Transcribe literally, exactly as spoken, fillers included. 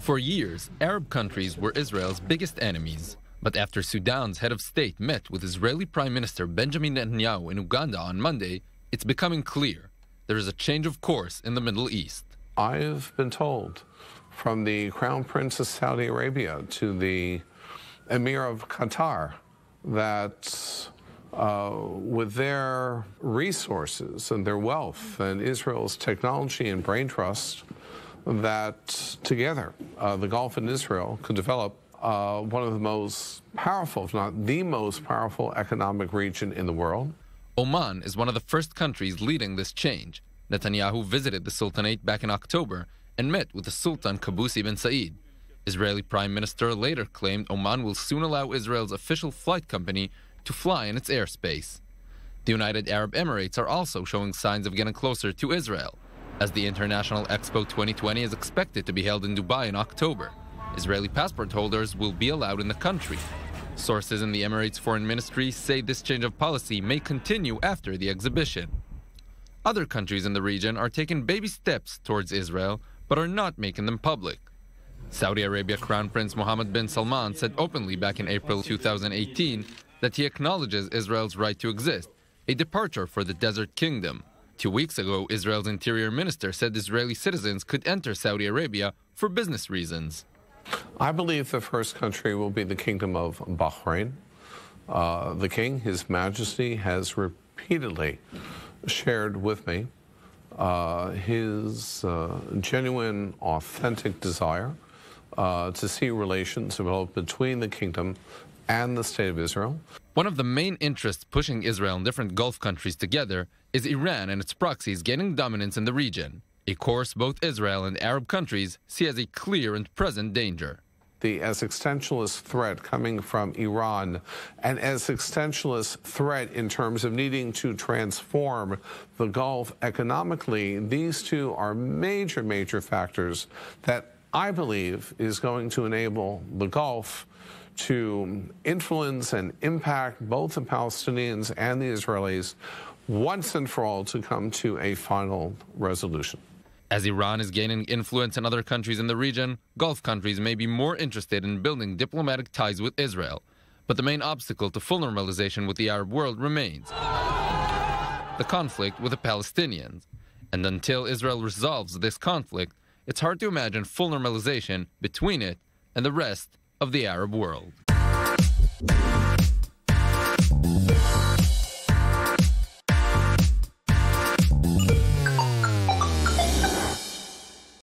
For years, Arab countries were Israel's biggest enemies. But after Sudan's head of state met with Israeli Prime Minister Benjamin Netanyahu in Uganda on Monday, it's becoming clear there is a change of course in the Middle East. I have been told from the Crown Prince of Saudi Arabia to the Emir of Qatar that uh, with their resources and their wealth and Israel's technology and brain trust, that together uh, the Gulf and Israel could develop uh, one of the most powerful, if not the most powerful, economic region in the world. Oman is one of the first countries leading this change. Netanyahu visited the Sultanate back in October and met with the Sultan Qaboos bin Said. Israeli Prime Minister later claimed Oman will soon allow Israel's official flight company to fly in its airspace. The United Arab Emirates are also showing signs of getting closer to Israel. As the International Expo twenty twenty is expected to be held in Dubai in October, Israeli passport holders will be allowed in the country. Sources in the Emirates' foreign ministry say this change of policy may continue after the exhibition. Other countries in the region are taking baby steps towards Israel, but are not making them public. Saudi Arabia Crown Prince Mohammed bin Salman said openly back in April two thousand eighteen that he acknowledges Israel's right to exist, a departure for the desert kingdom. Two weeks ago, Israel's interior minister said Israeli citizens could enter Saudi Arabia for business reasons. I believe the first country will be the Kingdom of Bahrain. Uh, the king, His Majesty, has repeatedly shared with me uh, his uh, genuine, authentic desire uh, to see relations develop between the kingdom and the state of Israel. One of the main interests pushing Israel and different Gulf countries together is Iran and its proxies gaining dominance in the region, a course both Israel and Arab countries see as a clear and present danger. The as existentialist threat coming from Iran, and as existentialist threat in terms of needing to transform the Gulf economically, these two are major, major factors that I believe is going to enable the Gulf to influence and impact both the Palestinians and the Israelis once and for all to come to a final resolution. As Iran is gaining influence in other countries in the region, Gulf countries may be more interested in building diplomatic ties with Israel. But the main obstacle to full normalization with the Arab world remains the conflict with the Palestinians. And until Israel resolves this conflict, it's hard to imagine full normalization between it and the rest of the Arab world.